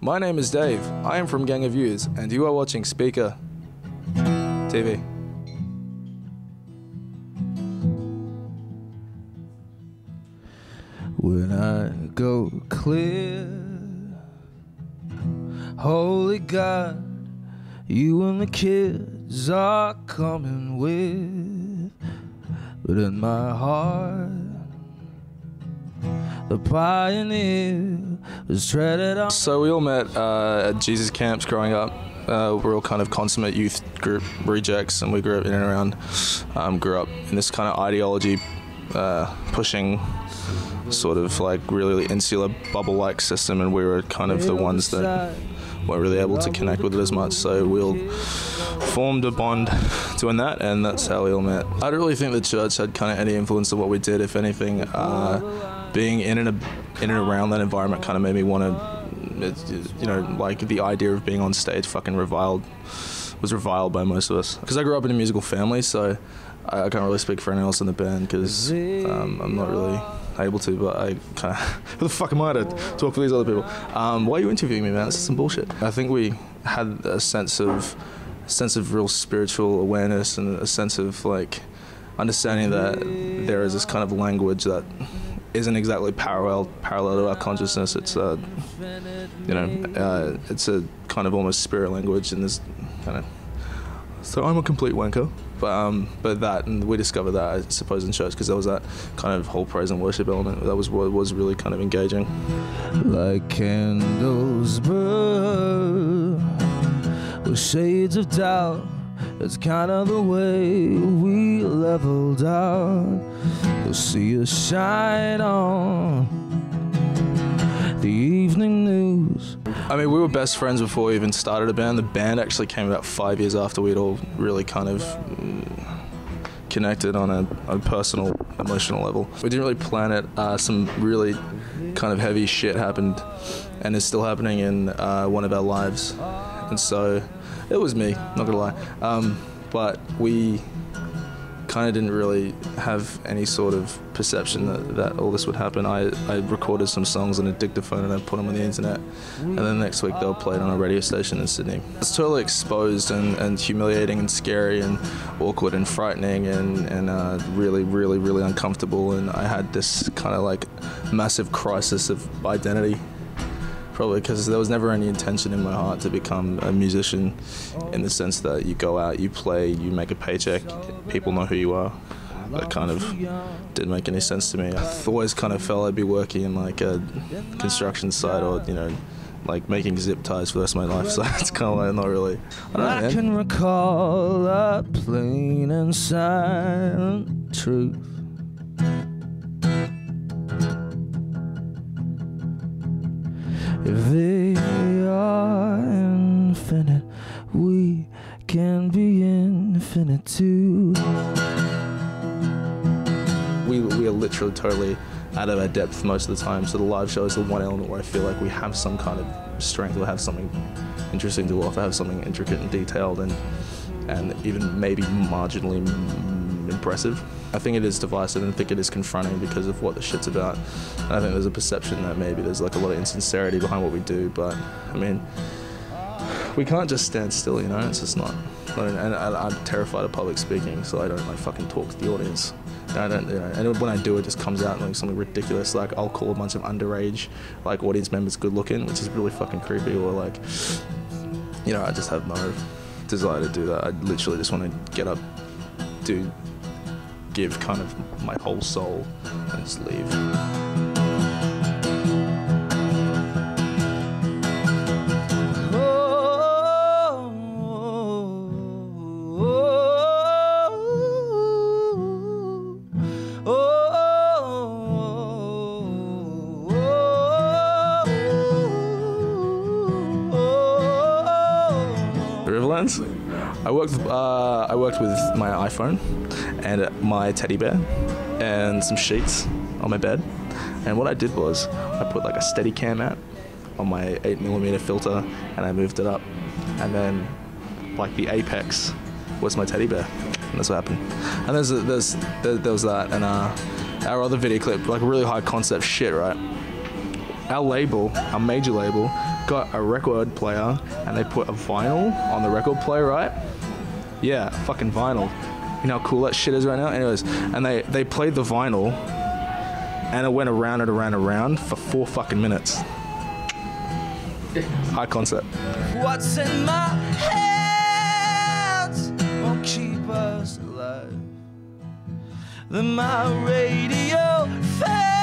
My name is Dave, I am from Gang of Youths, and you are watching Speaker TV. When I go clear, holy God, you and the kids are coming with. But in my heart, the pioneer was treaded on. So we all met at Jesus Camps growing up. We're all kind of consummate youth group rejects, and we grew up in and around, grew up in this kind of ideology pushing, sort of like really insular bubble-like system, and we were kind of the ones that weren't really able to connect with it as much, so we all formed a bond doing that, and that's how we all met. I don't really think the church had kind of any influence on what we did. If anything, being in and around that environment kind of made me want to, you know, like the idea of being on stage fucking was reviled by most of us. Because I grew up in a musical family, so I can't really speak for anyone else in the band, because I'm not really able to, but I kind of, who the fuck am I to talk for these other people? Why are you interviewing me, man? This is some bullshit. I think we had a sense of real spiritual awareness and a sense of like understanding that there is this kind of language that isn't exactly parallel to our consciousness. It's a, you know, it's a kind of almost spirit language in this kind of. So I'm a complete wanker, but that, and we discovered that, I suppose, in church, because there was that kind of whole praise and worship element that was really kind of engaging. Like candles burn with shades of doubt, it's kind of the way we leveled out. You'll see us shine on the evening news. I mean, we were best friends before we even started a band. The band actually came about 5 years after we'd all really kind of connected on a personal, emotional level. We didn't really plan it. Some really kind of heavy shit happened, and is still happening in one of our lives. And so it was me, not gonna lie. But we kind of didn't really have any sort of perception that all this would happen. I recorded some songs on a dictaphone and I put them on the internet, and then the next week they were played on a radio station in Sydney. It's totally exposed and humiliating and scary and awkward and frightening and really, really, really uncomfortable, and I had this kind of like massive crisis of identity, probably because there was never any intention in my heart to become a musician, in the sense that you go out, you play, you make a paycheck, people know who you are. That kind of didn't make any sense to me. I always kind of felt I'd be working in like a construction site, or, you know, like making zip ties for the rest of my life, so it's kind of like not really, I can recall a plain and silent truth. If they are infinite, we can be infinite too. We are literally totally out of our depth most of the time, so the live show is the one element where I feel like we have some kind of strength, or have something interesting to offer, have something intricate and detailed and even maybe marginally impressive. I think it is divisive, and I think it is confronting because of what the shit's about. And I think there's a perception that maybe there's like a lot of insincerity behind what we do, but I mean, we can't just stand still, you know. It's just not. And I'm terrified of public speaking, so I don't like fucking talk to the audience. And I don't, you know, and when I do, it just comes out like something ridiculous. Like I'll call a bunch of underage like audience members good looking, which is really fucking creepy. Or like, you know, I just have no desire to do that. I literally just want to get up, give kind of my whole soul and just leave. Riverlands? I worked with my iPhone and my teddy bear and some sheets on my bed, and what I did was I put like a Steadicam out on my 8mm filter, and I moved it up, and then like the apex was my teddy bear, and that's what happened. And there was that, and our other video clip, like really high concept shit, right? Our label, our major label, got a record player and they put a vinyl on the record player, right? Yeah, fucking vinyl. You know how cool that shit is right now? Anyways, and they played the vinyl and it went around and around and around for 4 fucking minutes. High concept. What's in my hands won't keep us alive. Then my radio fades.